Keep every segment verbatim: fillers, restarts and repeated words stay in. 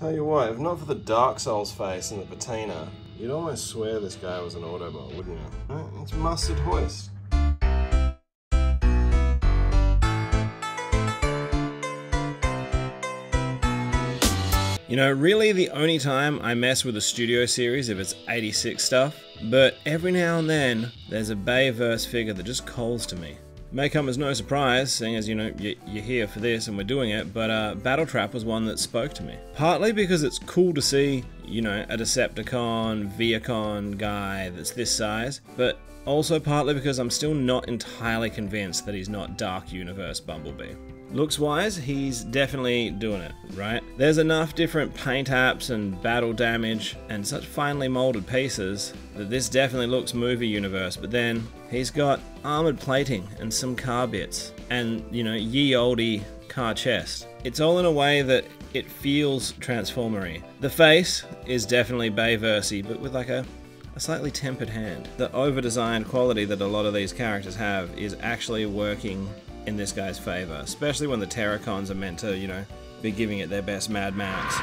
Tell you what, if not for the Dark Souls face and the patina, you'd almost swear this guy was an Autobot, wouldn't you? Right? It's Mustard Hoist. You know, really the only time I mess with the Studio Series if it's eighty-six stuff, but every now and then there's a Bayverse figure that just calls to me. May come as no surprise, seeing as you know you're here for this and we're doing it, but uh, Battletrap was one that spoke to me. Partly because it's cool to see, you know, a Decepticon, Vehicon guy that's this size, but also partly because I'm still not entirely convinced that he's not Dark Universe Bumblebee. Looks-wise, he's definitely doing it, right? There's enough different paint apps and battle damage and such finely molded pieces that this definitely looks movie universe, but then he's got armored plating and some car bits and, you know, ye olde car chest. It's all in a way that it feels Transformery. The face is definitely Bayverse-y, but with like a A slightly tempered hand. The over-designed quality that a lot of these characters have is actually working in this guy's favor, especially when the Terracons are meant to, you know, be giving it their best Mad Max.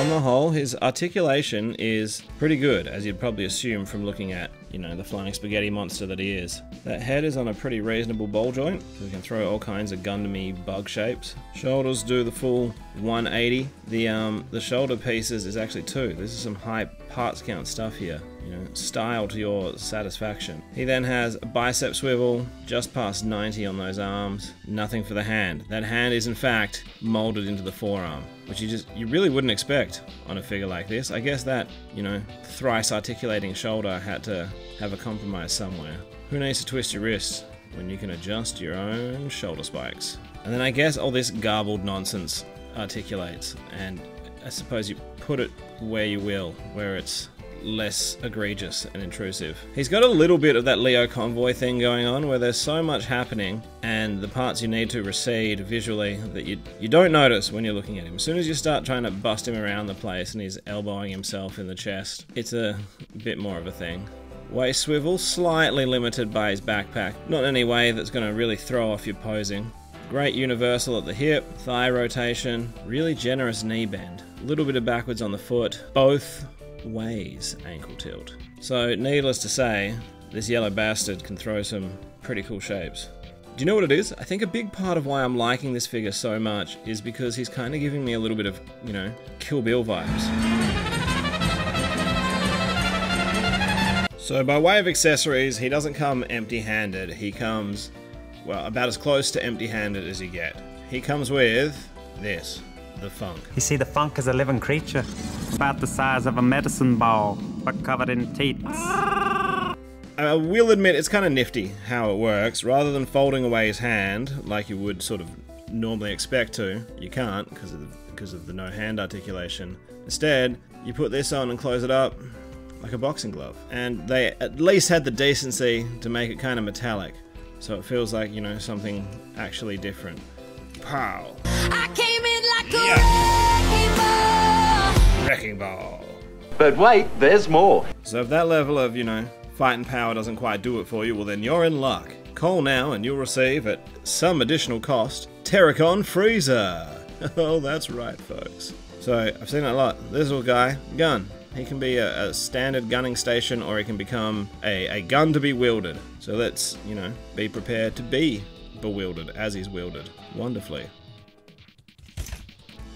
On the whole, his articulation is pretty good, as you'd probably assume from looking at, you know, the flying spaghetti monster that he is. That head is on a pretty reasonable ball joint, so we can throw all kinds of Gundam-y bug shapes. Shoulders do the full one eighty. The um, the shoulder pieces is actually two. This is some high parts count stuff here. You know, style to your satisfaction. He then has a bicep swivel, just past ninety on those arms. Nothing for the hand. That hand is in fact molded into the forearm, which you just you really wouldn't expect on a figure like this. I guess that, you know, thrice articulating shoulder had to have a compromise somewhere. Who needs to twist your wrist when you can adjust your own shoulder spikes? And then I guess all this garbled nonsense articulates, and I suppose you put it where you will, where it's less egregious and intrusive. He's got a little bit of that Leo Convoy thing going on, where there's so much happening and the parts you need to recede visually that you you don't notice when you're looking at him. As soon as you start trying to bust him around the place and he's elbowing himself in the chest, it's a bit more of a thing. Waist swivel, slightly limited by his backpack, not in any way that's going to really throw off your posing. Great universal at the hip, thigh rotation, really generous knee bend, a little bit of backwards on the foot, both ways ankle tilt. So needless to say, this yellow bastard can throw some pretty cool shapes. Do you know what it is? I think a big part of why I'm liking this figure so much is because he's kind of giving me a little bit of, you know, Kill Bill vibes. So by way of accessories, he doesn't come empty-handed. He comes, well, about as close to empty-handed as you get. He comes with this, the Funk. You see, the Funk is a living creature, about the size of a medicine ball, but covered in teats. I will admit it's kind of nifty how it works. Rather than folding away his hand, like you would sort of normally expect to, you can't because of, because of the no hand articulation. Instead, you put this on and close it up like a boxing glove. And they at least had the decency to make it kind of metallic, so it feels like, you know, something actually different. Pow! I came in like a wrecking ball. Wrecking ball. But wait, there's more. So if that level of, you know, fight and power doesn't quite do it for you, well then you're in luck. Call now and you'll receive, at some additional cost, Terracon Freezer. Oh, that's right, folks. So I've seen that a lot. This little guy, gun. He can be a, a standard gunning station, or he can become a, a gun to be wielded. So let's, you know, be prepared to be bewildered as he's wielded. Wonderfully.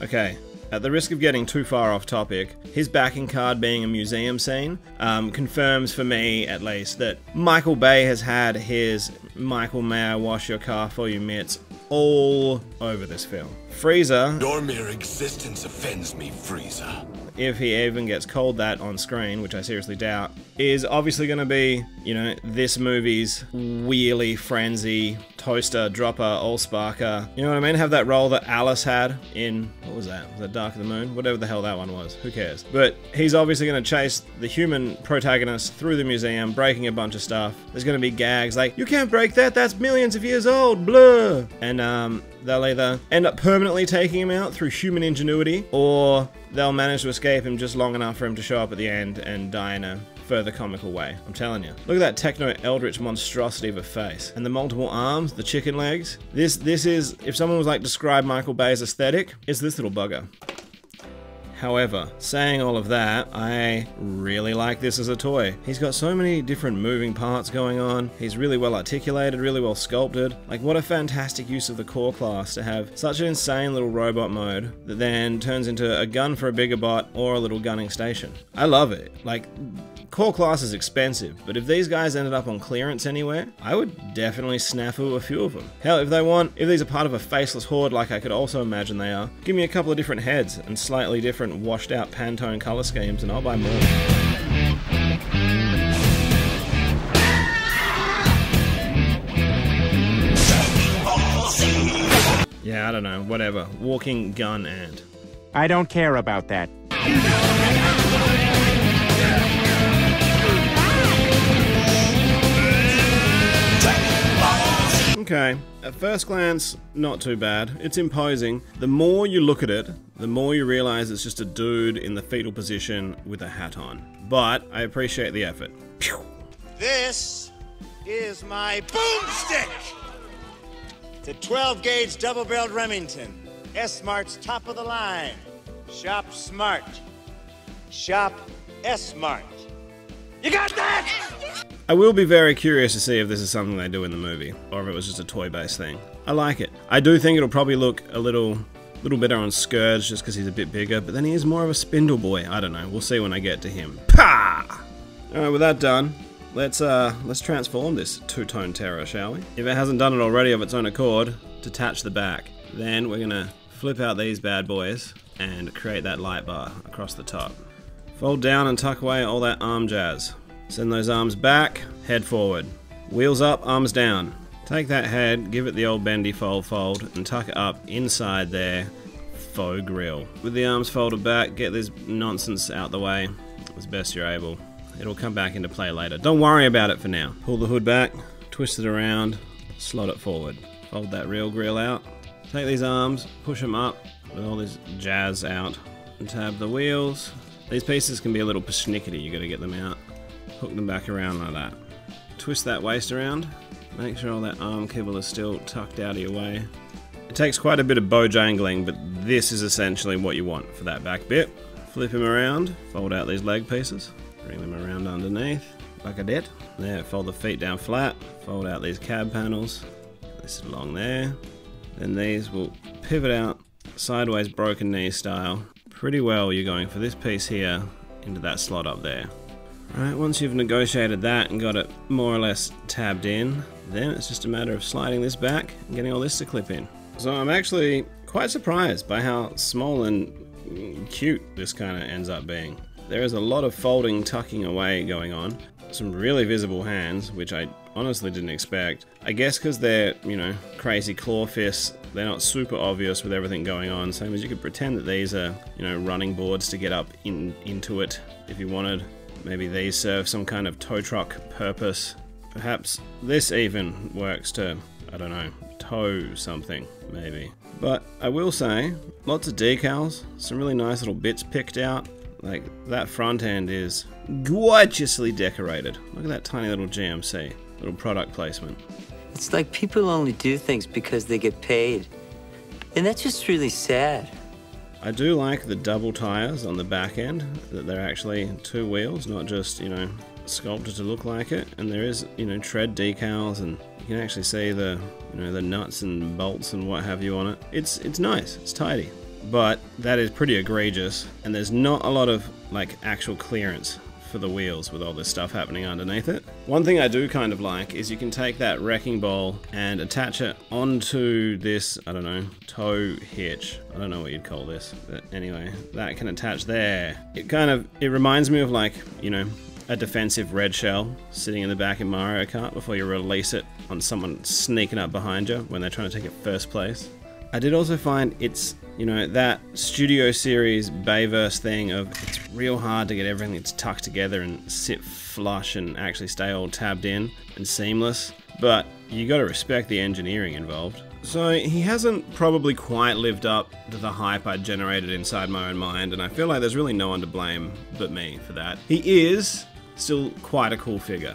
Okay, at the risk of getting too far off topic, his backing card being a museum scene um, confirms for me, at least, that Michael Bay has had his Michael Mayer wash your car for you mitts all over this film. Freezer. Your mere existence offends me, Freezer. If he even gets called that on screen, which I seriously doubt, is obviously going to be, you know, this movie's Wheelie, Frenzy, Toaster, Dropper, all Sparker. You know what I mean? Have that role that Alice had in, what was that? Was that Dark of the Moon? Whatever the hell that one was. Who cares? But he's obviously going to chase the human protagonist through the museum, breaking a bunch of stuff. There's going to be gags like, you can't break that, that's millions of years old, blah. And um, they'll either end up permanently taking him out through human ingenuity, or they'll manage to escape him just long enough for him to show up at the end and die in a further comical way, I'm telling you. Look at that techno eldritch monstrosity of a face. And the multiple arms, the chicken legs. This, this is, if someone was like, describe Michael Bay's aesthetic, it's this little bugger. However, saying all of that, I really like this as a toy. He's got so many different moving parts going on. He's really well articulated, really well sculpted. Like, what a fantastic use of the core class to have such an insane little robot mode that then turns into a gun for a bigger bot or a little gunning station. I love it. Like, core class is expensive, but if these guys ended up on clearance anywhere, I would definitely snafu a few of them. Hell, if they want, if these are part of a faceless horde like I could also imagine they are, give me a couple of different heads and slightly different washed out Pantone color schemes and I'll buy more. Yeah, I don't know, whatever. Walking gun and. I don't care about that. Okay, at first glance, not too bad. It's imposing. The more you look at it, the more you realize it's just a dude in the fetal position with a hat on. But I appreciate the effort. Pew. This is my boomstick! It's a twelve gauge double-barreled Remington. S-Smart's top of the line. Shop smart. Shop S-Smart. You got that? I will be very curious to see if this is something they do in the movie, or if it was just a toy-based thing. I like it. I do think it'll probably look a little, little better on Scourge just because he's a bit bigger, but then he is more of a spindle boy. I don't know. We'll see when I get to him. Pa! All right, with that done, let's uh, let's transform this two-tone terror, shall we? If it hasn't done it already of its own accord, detach the back. Then we're gonna flip out these bad boys and create that light bar across the top. Fold down and tuck away all that arm jazz. Send those arms back, head forward. Wheels up, arms down. Take that head, give it the old bendy fold fold, and tuck it up inside there, faux grill. With the arms folded back, get this nonsense out the way as best you're able. It'll come back into play later. Don't worry about it for now. Pull the hood back, twist it around, slot it forward. Fold that real grill out. Take these arms, push them up with all this jazz out, and tab the wheels. These pieces can be a little persnickety, you gotta get them out. Hook them back around like that. Twist that waist around, make sure all that arm kibble is still tucked out of your way. It takes quite a bit of bojangling, but this is essentially what you want for that back bit. Flip him around, fold out these leg pieces, bring them around underneath, like I did. There, fold the feet down flat, fold out these cab panels, this along there. Then these will pivot out, sideways broken knee style. Pretty well you're going for this piece here into that slot up there. Alright, once you've negotiated that and got it more or less tabbed in, then it's just a matter of sliding this back and getting all this to clip in. So I'm actually quite surprised by how small and cute this kind of ends up being. There is a lot of folding, tucking away going on. Some really visible hands, which I honestly didn't expect. I guess because they're, you know, crazy claw fists, they're not super obvious with everything going on, same as you could pretend that these are, you know, running boards to get up in into it if you wanted. Maybe these serve some kind of tow truck purpose. Perhaps this even works to, I don't know, tow something, maybe. But I will say, lots of decals, some really nice little bits picked out. Like, that front end is gorgeously decorated. Look at that tiny little G M C, little product placement. It's like people only do things because they get paid. And that's just really sad. I do like the double tires on the back end, that they're actually two wheels, not just, you know, sculpted to look like it. And there is, you know, tread decals, and you can actually see the, you know, the nuts and bolts and what have you on it. It's, it's nice, it's tidy. But that is pretty egregious, and there's not a lot of like actual clearance for the wheels with all this stuff happening underneath it. One thing I do kind of like is you can take that wrecking ball and attach it onto this, I don't know, tow hitch. I don't know what you'd call this, but anyway, that can attach there. It kind of, it reminds me of like, you know, a defensive red shell sitting in the back in Mario Kart before you release it on someone sneaking up behind you when they're trying to take it first place. I did also find it's, you know, that Studio Series Bayverse thing of it's real hard to get everything that's tucked together and sit flush and actually stay all tabbed in and seamless, but you gotta respect the engineering involved. So he hasn't probably quite lived up to the hype I generated inside my own mind, and I feel like there's really no one to blame but me for that. He is still quite a cool figure.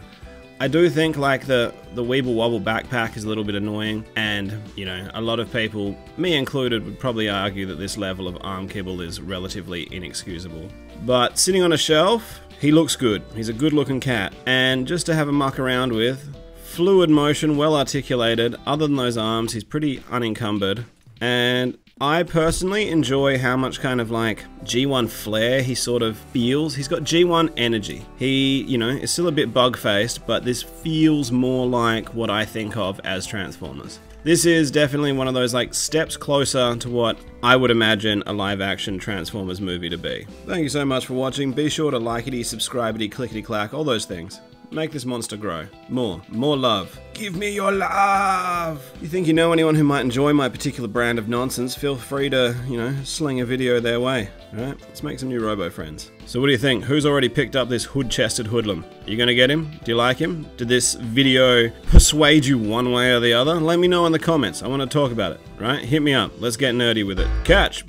I do think like the, the Weeble Wobble backpack is a little bit annoying, and you know, a lot of people, me included, would probably argue that this level of arm kibble is relatively inexcusable. But sitting on a shelf, he looks good. He's a good looking cat, and just to have a muck around with, fluid motion, well articulated. Other than those arms, he's pretty unencumbered. And I personally enjoy how much kind of like G one flair he sort of feels. He's got G one energy. He, you know, is still a bit bug-faced, but this feels more like what I think of as Transformers. This is definitely one of those like steps closer to what I would imagine a live-action Transformers movie to be. Thank you so much for watching. Be sure to likety, subscribity, clickety-clack, all those things. Make this monster grow. More. More love. Give me your love! You think you know anyone who might enjoy my particular brand of nonsense, feel free to, you know, sling a video their way. Alright, let's make some new robo friends. So what do you think? Who's already picked up this hood-chested hoodlum? Are you gonna get him? Do you like him? Did this video persuade you one way or the other? Let me know in the comments. I want to talk about it, right? Hit me up. Let's get nerdy with it. Catch!